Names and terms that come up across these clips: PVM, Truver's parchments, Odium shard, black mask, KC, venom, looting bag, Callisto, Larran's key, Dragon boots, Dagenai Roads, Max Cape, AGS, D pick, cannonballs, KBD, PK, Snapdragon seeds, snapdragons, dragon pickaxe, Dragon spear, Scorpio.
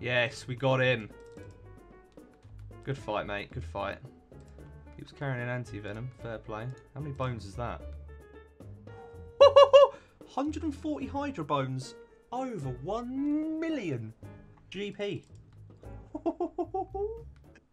Yes, we got him. Good fight, mate. Good fight. He was carrying an anti-venom. Fair play. How many bones is that? 140 Hydra bones. Over 1 million GP.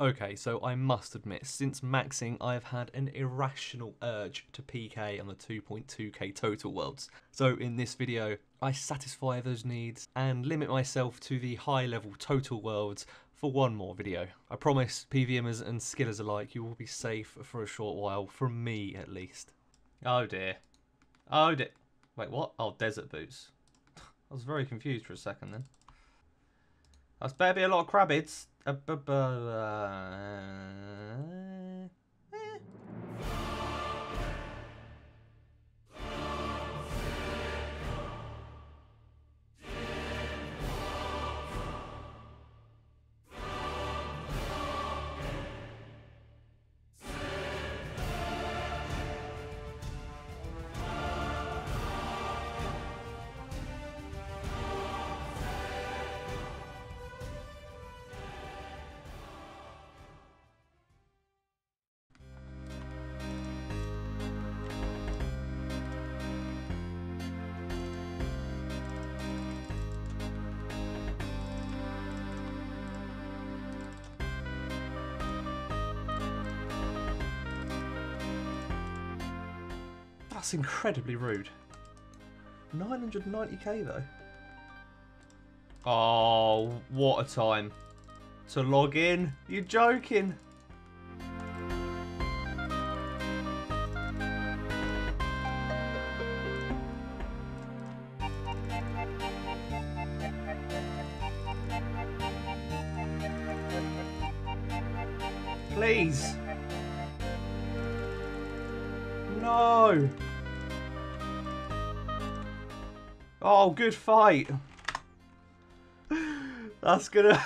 Okay, so I must admit, since maxing, I've had an irrational urge to PK on the 2.2k total worlds. So in this video, I satisfy those needs and limit myself to the high-level total worlds for one more video. I promise, PVMers and skillers alike, you will be safe for a short while, from me at least. Oh dear. Oh dear. Wait, what? Oh, desert boots. I was very confused for a second then. That's better be a lot of crabbits. That's incredibly rude. 990k though. Oh, what a time to log in. You're joking. Please. No. Oh, good fight. That's gonna...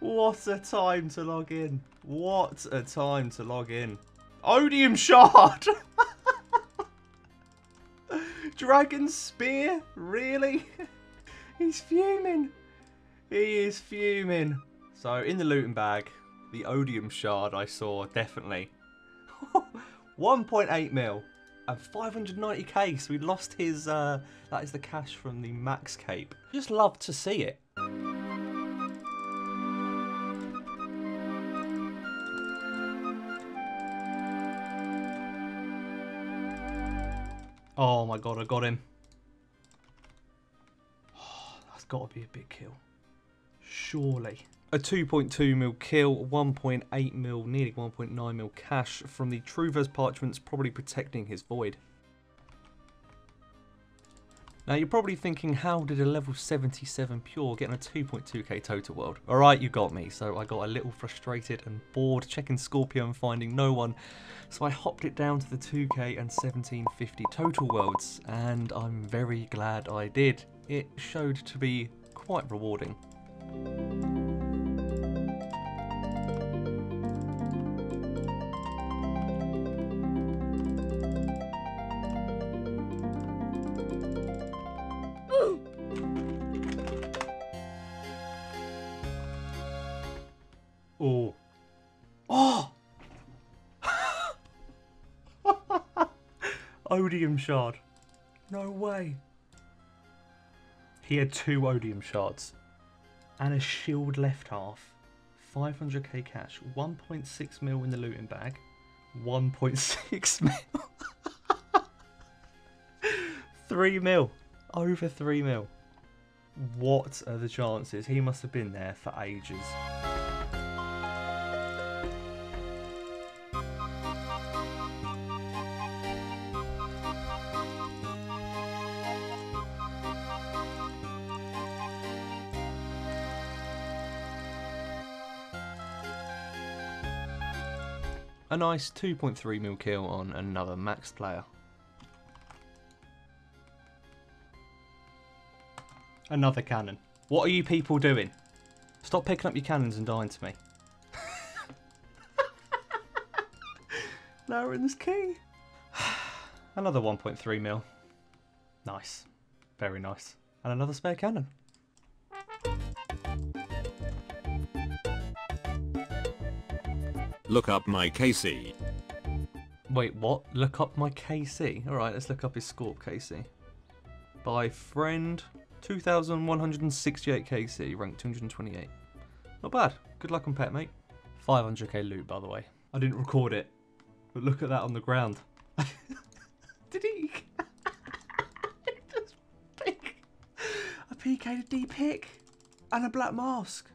What a time to log in. What a time to log in. Odium shard! Dragon spear? Really? He's fuming. He is fuming. So, in the looting bag, the Odium shard I saw, definitely. 1.8 mil. And 590k, so we lost his, that is the cash from the Max Cape. Just love to see it. Oh my god, I got him. Oh, that's got to be a big kill. Surely. A 2.2 mil kill, 1.8 mil, nearly 1.9 mil cash from the Truver's parchments, probably protecting his void. Now you're probably thinking, how did a level 77 pure get in a 2.2k total world? Alright, you got me. So I got a little frustrated and bored checking Scorpio and finding no one. So I hopped it down to the 2k and 1750 total worlds, and I'm very glad I did. It showed to be quite rewarding. Oh. Oh! Odium shard. No way. He had 2 Odium shards. And a shield left half. 500k cash. 1.6 mil in the looting bag. 1.6 mil. 3 mil. Over 3 mil. What are the chances? He must have been there for ages. A nice 2.3 mil kill on another Max player. Another cannon. What are you people doing? Stop picking up your cannons and dying to me. Larran's key. Another 1.3 mil. Nice. Very nice. And another spare cannon. Look up my KC. Wait, what? Look up my KC? Alright, let's look up his Scorp KC. By friend, 2,168 KC, rank 228. Not bad. Good luck on pet, mate. 500k loot, by the way. I didn't record it, but look at that on the ground. Did he? I PK'd D pick and a black mask.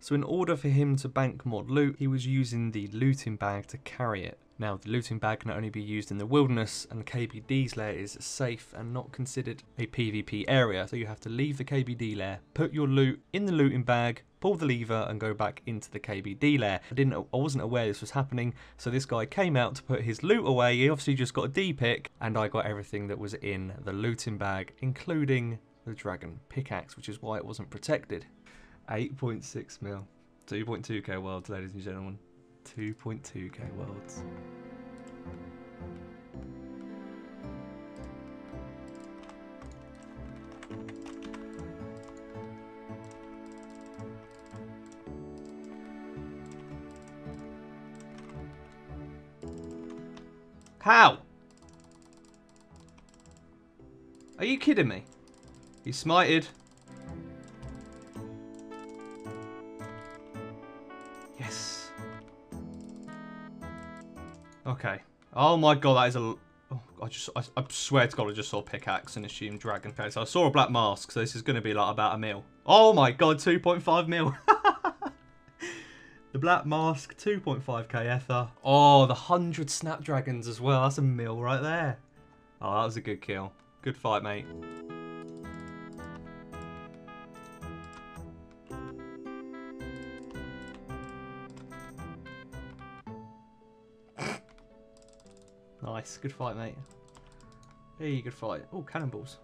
So in order for him to bank mod loot, he was using the looting bag to carry it. Now, the looting bag can only be used in the wilderness, and KBD's lair is safe and not considered a PvP area, so you have to leave the KBD lair, put your loot in the looting bag, pull the lever and go back into the KBD lair. I wasn't aware this was happening, so this guy came out to put his loot away. He obviously just got a D pick, and I got everything that was in the looting bag, including the dragon pickaxe, which is why it wasn't protected. 8.6 mil, 2.2k worlds, ladies and gentlemen. 2.2k worlds. How? Are you kidding me? He smited. Okay. Oh my god, that is a... Oh, I swear to god, I just saw pickaxe and assumed dragon. Okay, so I saw a black mask, so this is going to be like about a mil. Oh my god, 2.5 mil. The black mask, 2.5k ether. Oh, the 100 snapdragons as well. That's a mil right there. Oh, that was a good kill. Good fight, mate. Nice, good fight, mate. Hey, good fight. Oh, cannonballs.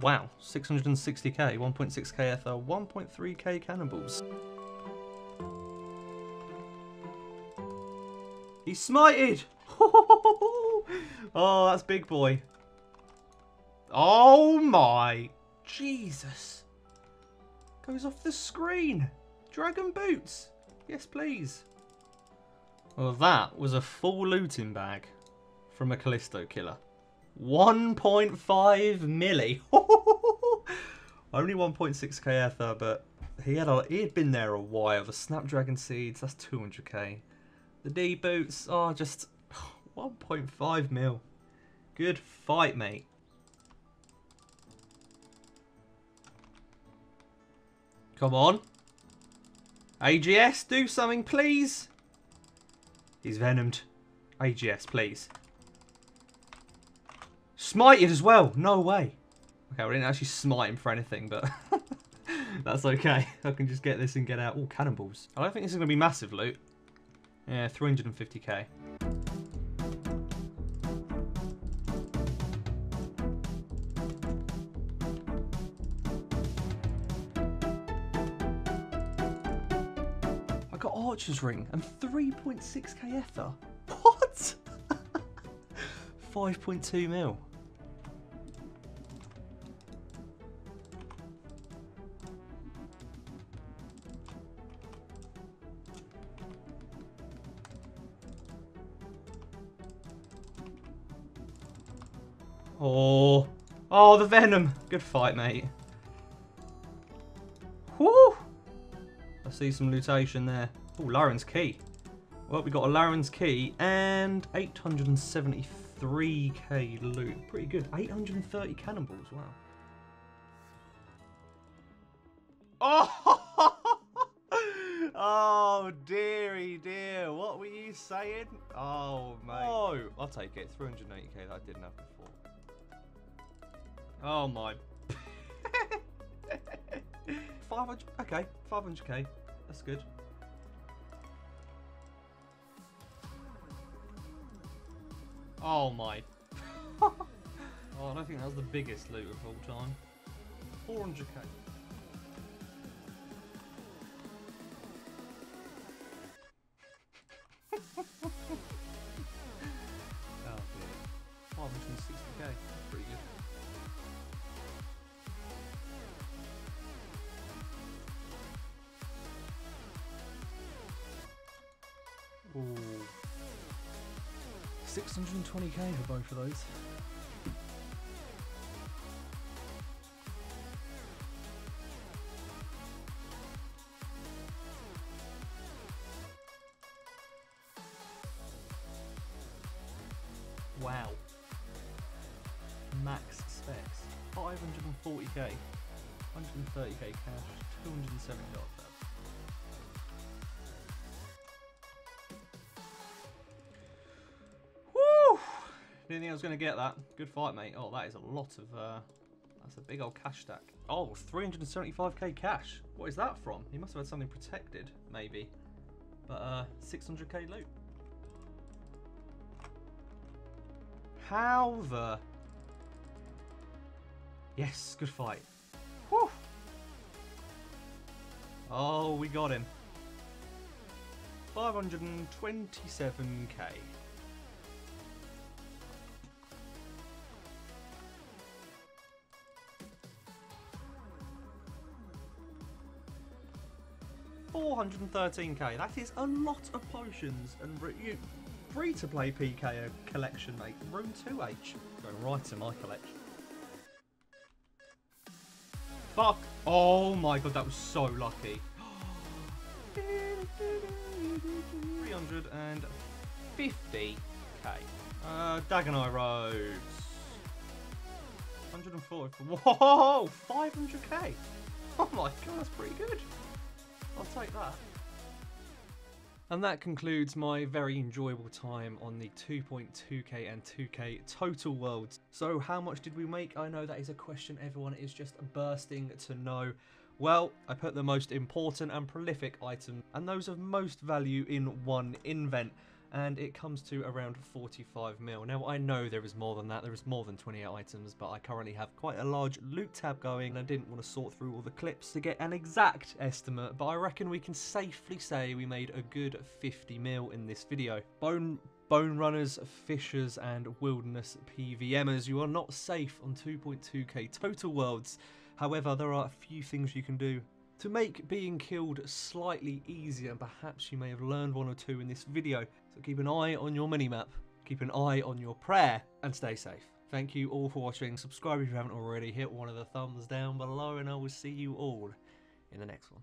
Wow, 660k, 1.6k ether, 1.3k cannonballs. He smited! Oh, that's big boy. Oh my Jesus. Goes off the screen. Dragon boots. Yes, please. Well, that was a full looting bag from a Callisto killer. 1.5 milli. Only 1.6k ether, but he had been there a while. The snapdragon seeds, that's 200k. The D boots are just 1.5 mil. Good fight, mate. Come on. AGS, do something, please. He's venomed. AGS, please. Smited as well. No way. Okay, we didn't actually smite him for anything, but that's okay. I can just get this and get out. Ooh, cannonballs. I don't think this is going to be massive loot. Yeah, 350k. Archer's ring and 3.6k ether. What? 5.2 mil. Oh, the venom. Good fight, mate. Whoo! I see some lootation there. Oh, Larran's key. Well, we got a Larran's key and 873k loot. Pretty good. 830 cannonballs. Wow. Oh, oh dearie dear. What were you saying? Oh, mate. Oh, I'll take it. 380k that I didn't have before. Oh my. 500. Okay, 500k. That's good. Oh my. Oh, I don't think that was the biggest loot of all time. 400k. Oh dear. 560k. Pretty good. Ooh. 620k for both of those. Wow. Max specs. 540k. 130k cash. 270 dollars. Didn't think I was going to get that. Good fight, mate. Oh, that is a lot of... that's a big old cash stack. Oh, 375k cash. What is that from? He must have had something protected, maybe. But 600k loot. How the... Yes, good fight. Whew. Oh, we got him. 527k. £413k. That is a lot of potions and free to play PKO collection, mate. Room 2H. Going right to my collection. Fuck. Oh my god, that was so lucky. 350k. Dagenai Roads. 140. Whoa! 500k. Oh my god, that's pretty good. I'll take that. And that concludes my very enjoyable time on the 2.2k and 2k total worlds. So how much did we make? I know that is a question everyone is just bursting to know. Well, I put the most important and prolific items and those of most value in one invent. And it comes to around 45 mil. Now, I know there is more than that. There is more than 28 items, but I currently have quite a large loot tab going, and I didn't want to sort through all the clips to get an exact estimate, but I reckon we can safely say we made a good 50 mil in this video. Bone runners, fishers, and wilderness PVMers, you are not safe on 2.2k total worlds. However, there are a few things you can do to make being killed slightly easier, and perhaps you may have learned one or two in this video. So keep an eye on your minimap, keep an eye on your prayer, and stay safe. Thank you all for watching. Subscribe if you haven't already, hit one of the thumbs down below, and I will see you all in the next one.